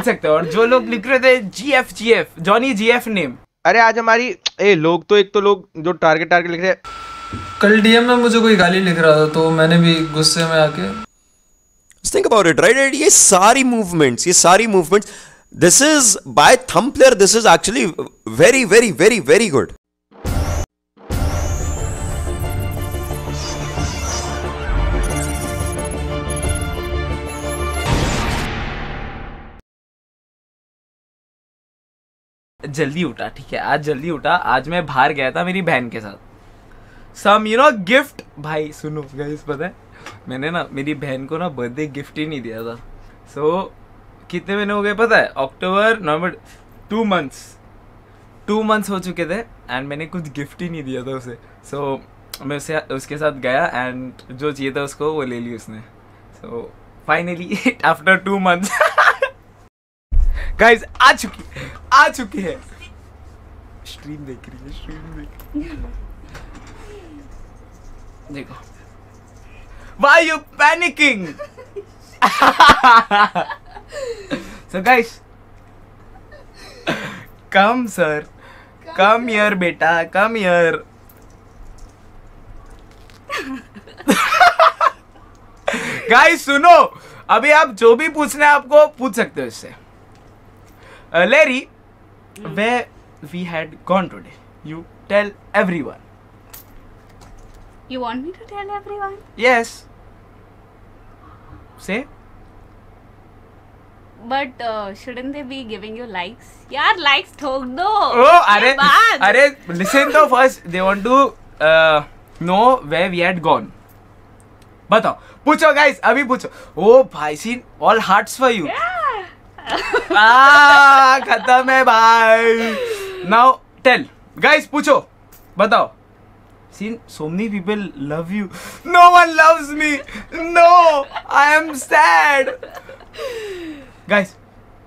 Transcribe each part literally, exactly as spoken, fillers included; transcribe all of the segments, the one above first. पूछ सकते हो। और जो लोग लिख रहे थे G F G F Johnny G F name, अरे आज हमारी ए लोग तो एक तो लोग जो टारगेट टारगेट लिख रहे हैं। कल डीएम में मुझे कोई गाली लिख रहा था तो मैंने भी गुस्से में आके थिंक अबाउट इट राइट। ये सारी मूवमेंट्स ये सारी movements this is by thumb player, this is actually very very very very good. जल्दी उठा, ठीक है आज जल्दी उठा। आज मैं बाहर गया था मेरी बहन के साथ, सम यू नो गिफ्ट। भाई सुनो गाइस, पता है मैंने ना मेरी बहन को ना बर्थडे गिफ्ट ही नहीं दिया था। सो so, कितने महीने हो गए पता है, October November two months two months हो चुके थे एंड मैंने कुछ गिफ्ट ही नहीं दिया था उसे। सो so, मैं उसे उसके साथ गया एंड जो चाहिए था उसको वो ले ली उसने। So finally after two months guys आ चुकी आ चुकी है। स्ट्रीम देख रही है, स्ट्रीम देख रही है। देखो why you panicking. So guys come sir come here बेटा कम हियर। गाइस सुनो, अभी आप जो भी पूछना है आपको पूछ सकते हो इससे। Uh, Larry, mm. where we had gone today? You tell everyone. You want me to tell everyone? Yes. Say. But uh, shouldn't they be giving you likes? Yaar, likes thok do. Oh, are are listen though first. They want to uh, know where we had gone. Batao. Pucho guys, abhi pucho. Oh, bhai seen all hearts for you. Yeah. आ, खत्म है भाई। Now tell guys, पूछो बताओ। Seen so many people love you, no one loves me, no I am sad. Guys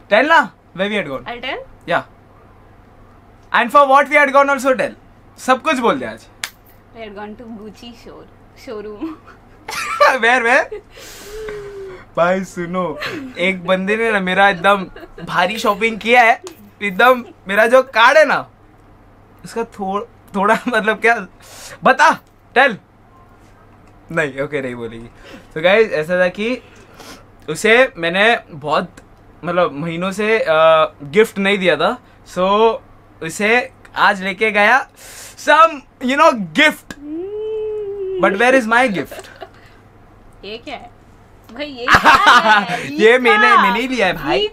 tell ना where we had gone. I tell या and for what we had gone also tell. सब कुछ बोल दे आज। We had gone to Gucci show showroom. Where where. भाई सुनो, एक बंदे ने ना मेरा एकदम भारी शॉपिंग किया है, एकदम मेरा जो कार्ड है ना उसका थोड़, थोड़ा मतलब क्या बता टेल। नहीं ओके नहीं बोलेगी। तो गाइस ऐसा था कि उसे मैंने बहुत मतलब महीनों से आ, गिफ्ट नहीं दिया था। सो उसे आज लेके गया some you know gift, but where is my gift. ये क्या है भाई, ये है? ये मैंने मैंने लिया है भाई,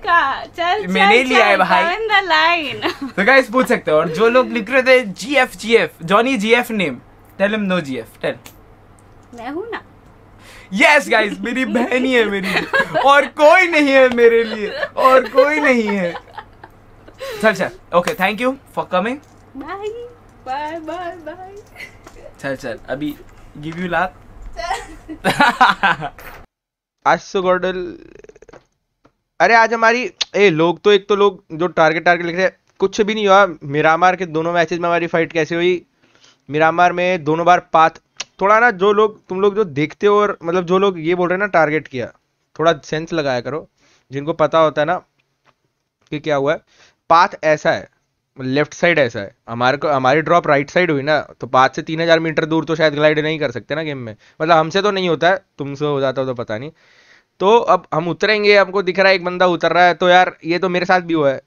चल मैंने लिया है भाई। तो गाइस पूछ सकते हो। और जो लोग लिख रहे थे G F G F Johnny G F name, tell him no G F tell. मैं हूं ना। यस गाइस मेरी बहन ही है मेरी, और कोई नहीं है मेरे लिए, और कोई नहीं है। चल चल okay, thank you for coming, bye bye bye bye. चल चल अभी गिव यू लाभ। आज तो गोडल, अरे आज हमारी ए लोग तो एक तो लोग जो टारगेट टारगेट लिख रहे हैं। कुछ भी नहीं हुआ। मिरामार के दोनों मैचेस में हमारी फाइट कैसे हुई, मिरामार में दोनों बार पाथ। थोड़ा ना जो लोग तुम लोग जो देखते हो और मतलब जो लोग ये बोल रहे हैं ना टारगेट किया, थोड़ा सेंस लगाया करो। जिनको पता होता है ना कि क्या हुआ है। पाथ ऐसा है, लेफ्ट साइड ऐसा है, हमारे को हमारी ड्रॉप राइट साइड हुई ना, तो पाँच से तीन हज़ार मीटर दूर तो शायद ग्लाइड नहीं कर सकते ना गेम में। मतलब हमसे तो नहीं होता है, तुमसे हो जाता हो तो पता नहीं। तो अब हम उतरेंगे, हमको दिख रहा है एक बंदा उतर रहा है, तो यार ये तो मेरे साथ भी हुआ है।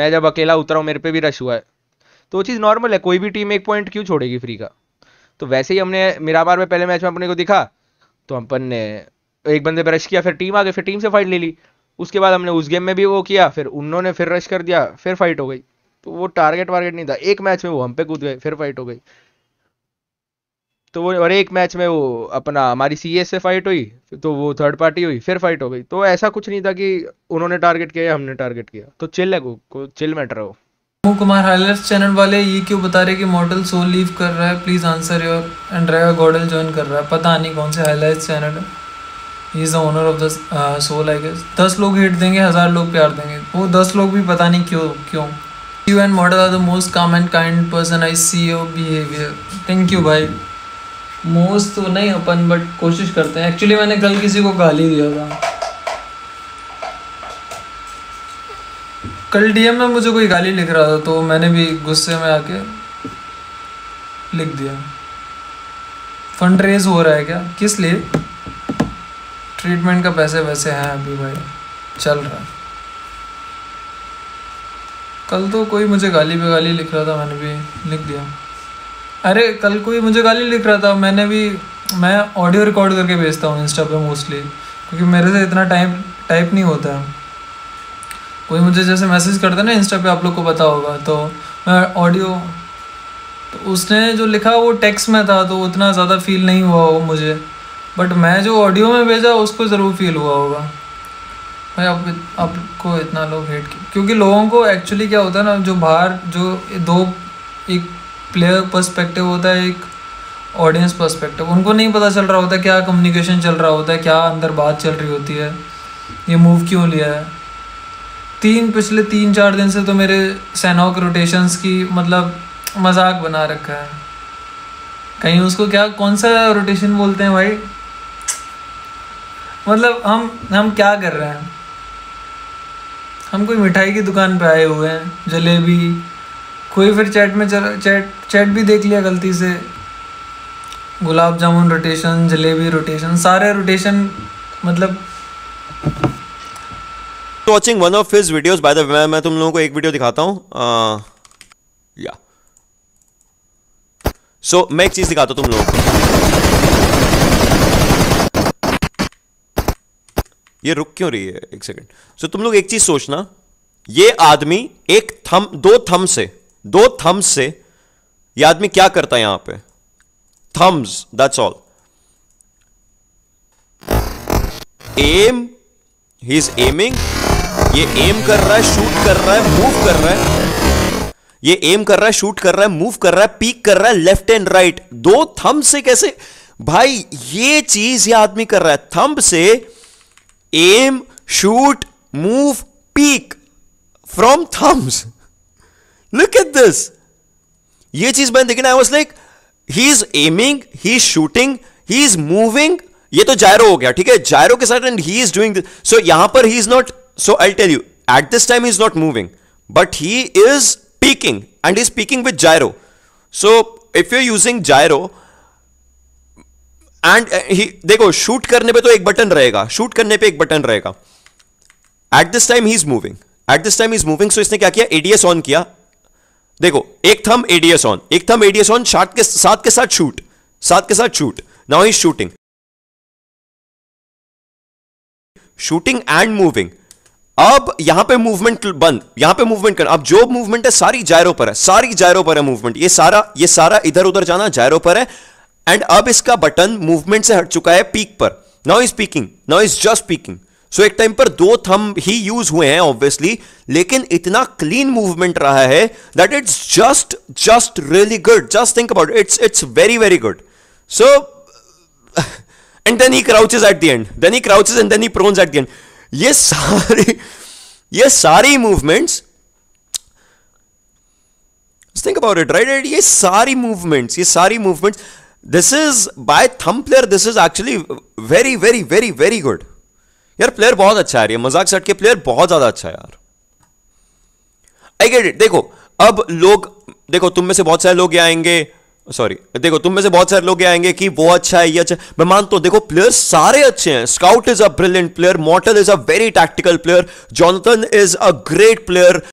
मैं जब अकेला उतरा हूँ मेरे पे भी रश हुआ है, तो वो चीज़ नॉर्मल है। कोई भी टीम एक पॉइंट क्यों छोड़ेगी फ्री का। तो वैसे ही हमने मिरामार में पहले मैच में अपने को दिखा, तो अपन ने एक बंदे पर रश किया, फिर टीम आ गई, फिर टीम से फाइट ले ली। उसके बाद हमने उस गेम में भी वो किया, फिर उन्होंने फिर रश कर दिया, फिर फाइट हो गई। तो वो टारगेट वारगेट नहीं था। एक मैच में वो हम पे कूद गए, फिर फाइट हो गई। तो वो और एक मैच में वो अपना हमारी सीएस से फाइट हुई, तो वो थर्ड पार्टी हुई, फिर फाइट हो गई। तो ऐसा कुछ नहीं था कि उन्होंने टारगेट किया हमने टारगेट किया। तो चिल है को, को चिल मैटर है वो। मोहम्मद कुमार हाइलाइट्स चैनल वाले ये क्यों बता रहे कि मॉडल सोल लीव कर रहा है, please answer your and driver गॉडल ज्वाइन कर रहा है। पता नहीं कौन से हाइलाइट्स चैनल है, he is the owner of the soul I guess. दस लोग हिट देंगे, हजार लोग प्यार देंगे, वो दस लोग भी पता नहीं क्यों क्यों। You and Mortal are the most calm and kind person I see your behavior. Thank you भाई। Most तो नहीं अपन but कोशिश करते हैं। Actually मैंने कल किसी को गाली दिया था। कल डीएम में मुझे कोई गाली लिख रहा था तो मैंने भी गुस्से में आके लिख दिया। फंड रेज हो रहा है क्या, किस लिए? ट्रीटमेंट का पैसे वैसे हैं अभी भाई, चल रहा है। कल तो कोई मुझे गाली पे गाली लिख रहा था, मैंने भी लिख दिया। अरे कल कोई मुझे गाली लिख रहा था, मैंने भी, मैं ऑडियो रिकॉर्ड करके भेजता हूँ इंस्टा पे मोस्टली, क्योंकि मेरे से इतना टाइम टाइप नहीं होता है। कोई मुझे जैसे मैसेज करता है ना इंस्टा पे, आप लोग को पता होगा, तो मैं ऑडियो, तो उसने जो लिखा वो टेक्स्ट में था तो उतना ज़्यादा फील नहीं हुआ वो मुझे, बट मैं जो ऑडियो में भेजा उसको ज़रूर फील हुआ होगा। भाई आप आपको इतना लोग हेट, क्योंकि लोगों को एक्चुअली क्या होता है ना, जो बाहर जो दो, एक प्लेयर पर्सपेक्टिव होता है, एक ऑडियंस पर्सपेक्टिव, उनको नहीं पता चल रहा होता है क्या कम्युनिकेशन चल रहा होता है, क्या अंदर बात चल रही होती है, ये मूव क्यों लिया है। तीन पिछले तीन चार दिन से तो मेरे सैनॉक रोटेशंस की मतलब मजाक बना रखा है। कहीं उसको क्या, कौन सा रोटेशन बोलते हैं भाई, मतलब हम हम क्या कर रहे हैं, हम कोई मिठाई की दुकान पे आए हुए हैं, जलेबी, कोई फिर चैट में चैट चैट भी देख लिया गलती से, गुलाब जामुन रोटेशन, जलेबी रोटेशन, सारे रोटेशन मतलब। Watching one of his videos by the way, मैं तुम लोगों को एक वीडियो दिखाता हूँ या सो मैं एक चीज दिखाता हूँ तुम लोगों को। ये रुक क्यों रही है, एक सेकंड। सो so, तुम लोग एक चीज सोचना, ये आदमी एक थम दो थम से दो थम से ये आदमी क्या करता है यहां पे, thumbs, that's all. aim, he's aiming, ये aim कर रहा है, shoot कर रहा है, move कर रहा है, ये aim कर रहा है, shoot कर रहा है, move कर रहा है, peek कर रहा है, left and right, दो thumb से कैसे भाई, ये चीज ये आदमी कर रहा है, thumb से aim, shoot, move, peek from thumbs. look at this, ये चीज मैंने देखी ना, I was like he is aiming, he is shooting, he is moving, ये तो जायरो हो गया, ठीक है, जायरो के साथ, and he is doing this. So यहां पर he is not, so I'll tell you, at this time he is not moving, but he is peeking, and he is peeking with gyro. So if you're using gyro, and he, देखो shoot करने पे तो एक button रहेगा, shoot करने पे एक button रहेगा, at this time he is moving, at this time he is moving, so इसने क्या किया, A D S on किया, देखो एक थम एडीएस ऑन, एक थम एडीएस ऑन, साथ के साथ के साथ शूट, साथ के साथ shoot, now he shooting, shooting and moving. अब यहां पे मूवमेंट बंद, यहां पे मूवमेंट कर, अब जो मूवमेंट है सारी जायरो पर है, सारी जायरो पर है मूवमेंट, ये सारा ये सारा इधर उधर जाना जायरो पर है, एंड अब इसका बटन मूवमेंट से हट चुका है पीक पर, now is peeking, now is just peeking. So एक टाइम पर दो थंब ही यूज हुए हैं ऑब्वियसली, लेकिन इतना क्लीन मूवमेंट रहा है that it's just just really good, just think about it's it's very very good. So and then he crouches at the end, then he crouches and then he prones at the end. ये सारी ये सारी movements, think about it right, ये सारी movements, ये सारी movements, this is by thumb player, this is actually very very very very good यार। Player बहुत अच्छा है, मजाक सट के प्लेयर बहुत ज्यादा अच्छा है यार। I get it. देखो अब लोग, देखो तुम में से बहुत सारे लोग ये आएंगे, सॉरी देखो तुम में से बहुत सारे लोग ये आएंगे कि वो अच्छा है, ये अच्छा, मैं मानता हूं। देखो प्लेयर सारे अच्छे हैं, Scout is a brilliant player, Mortal is a very tactical player, Jonathan is a great player,